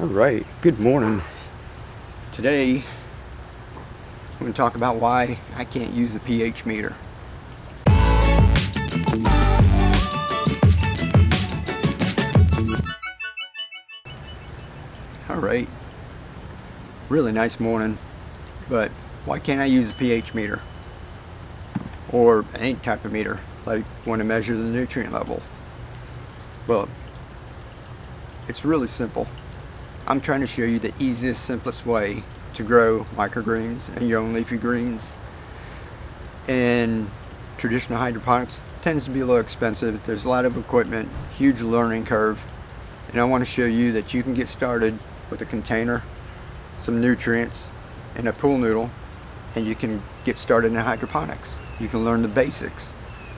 All right, good morning. Today, I'm going to talk about why I can't use the pH meter. All right, really nice morning, but why can't I use the pH meter? Or any type of meter, like when to measure the nutrient level. Well, it's really simple. I'm trying to show you the easiest, simplest way to grow microgreens and your own leafy greens. And traditional hydroponics tends to be a little expensive. There's a lot of equipment, huge learning curve. And I want to show you that you can get started with a container, some nutrients, and a pool noodle, and you can get started in hydroponics. You can learn the basics,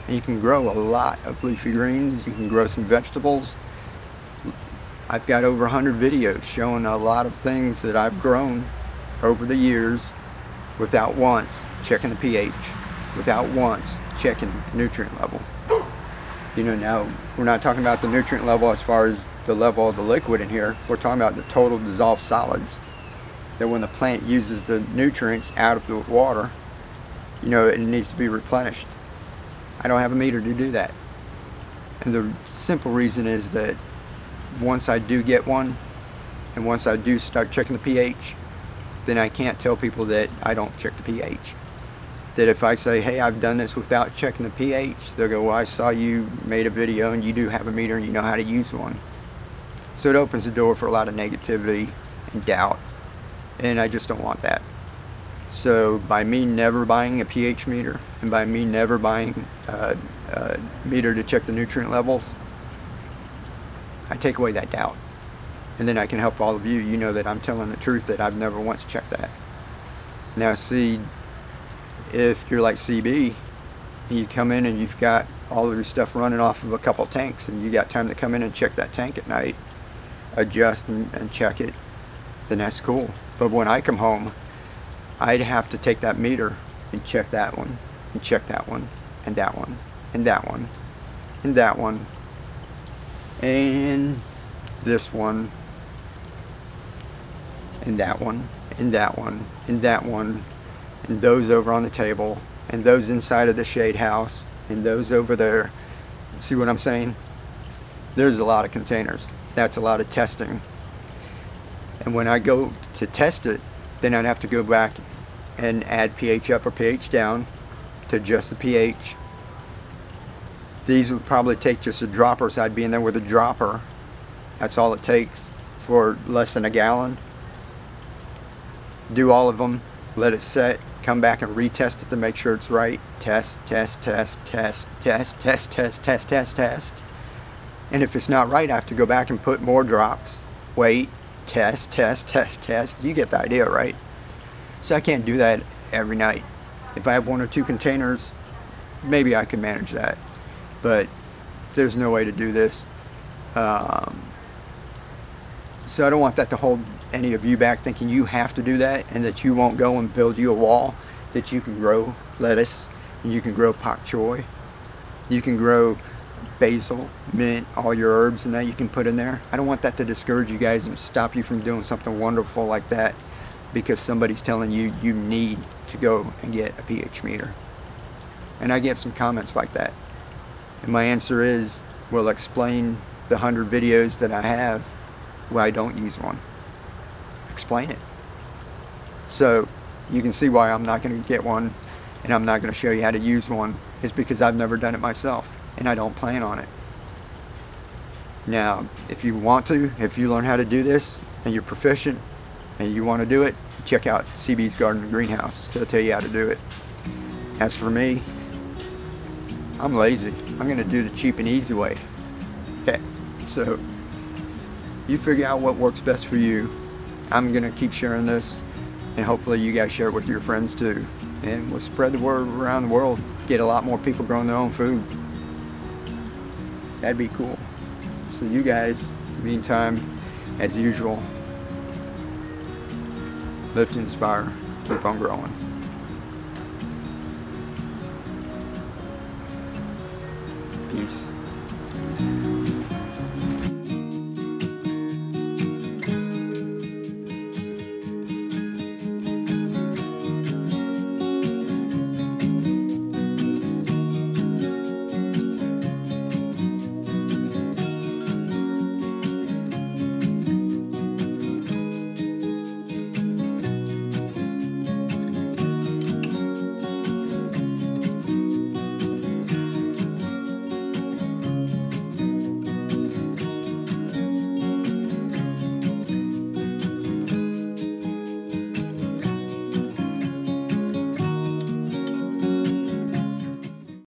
and you can grow a lot of leafy greens. You can grow some vegetables. I've got over 100 videos showing a lot of things that I've grown over the years without once checking the pH, without once checking nutrient level. You know, now we're not talking about the nutrient level as far as the level of the liquid in here. We're talking about the total dissolved solids. That when the plant uses the nutrients out of the water, you know, it needs to be replenished. I don't have a meter to do that. And the simple reason is that once I do get one, and once I do start checking the pH, then I can't tell people that I don't check the pH. That if I say, hey, I've done this without checking the pH, they'll go, well, I saw you made a video and you do have a meter and you know how to use one. So it opens the door for a lot of negativity and doubt, and I just don't want that. So by me never buying a pH meter, and by me never buying a meter to check the nutrient levels, I take away that doubt. And then I can help all of you. You know that I'm telling the truth, that I've never once checked that. Now see, if you're like CB, and you come in and you've got all of your stuff running off of a couple tanks, and you got time to come in and check that tank at night, adjust and check it, then that's cool. But when I come home, I'd have to take that meter and check that one, and check that one, and that one, and that one, and that one, and this one, and that one, and that one, and that one, and those over on the table, and those inside of the shade house, and those over there. See what I'm saying? There's a lot of containers. That's a lot of testing. And when I go to test it, then I'd have to go back and add pH up or pH down to adjust the pH. These would probably take just a dropper, so I'd be in there with a dropper. That's all it takes for less than a gallon. Do all of them, let it set, come back and retest it to make sure it's right. Test, test, test, test, test, test, test, test, test, test. And if it's not right, I have to go back and put more drops, wait, test, test, test, test. You get the idea, right? So I can't do that every night. If I have one or two containers, maybe I can manage that. But there's no way to do this. So I don't want that to hold any of you back thinking you have to do that and that you won't go and build you a wall, that you can grow lettuce, and you can grow pak choy, you can grow basil, mint, all your herbs and that you can put in there. I don't want that to discourage you guys and stop you from doing something wonderful like that because somebody's telling you you need to go and get a pH meter. And I get some comments like that. And my answer is, well, explain the 100 videos that I have where I don't use one. Explain it. So you can see why I'm not going to get one and I'm not going to show you how to use one. It's because I've never done it myself. And I don't plan on it. Now, if you want to, if you learn how to do this and you're proficient and you want to do it, check out CB's Garden and Greenhouse. They'll tell you how to do it. As for me, I'm lazy. I'm going to do the cheap and easy way. Okay, so you figure out what works best for you. I'm going to keep sharing this and hopefully you guys share it with your friends too. And we'll spread the word around the world, get a lot more people growing their own food. That'd be cool. So you guys, meantime, as usual, live to inspire, keep on growing. Peace.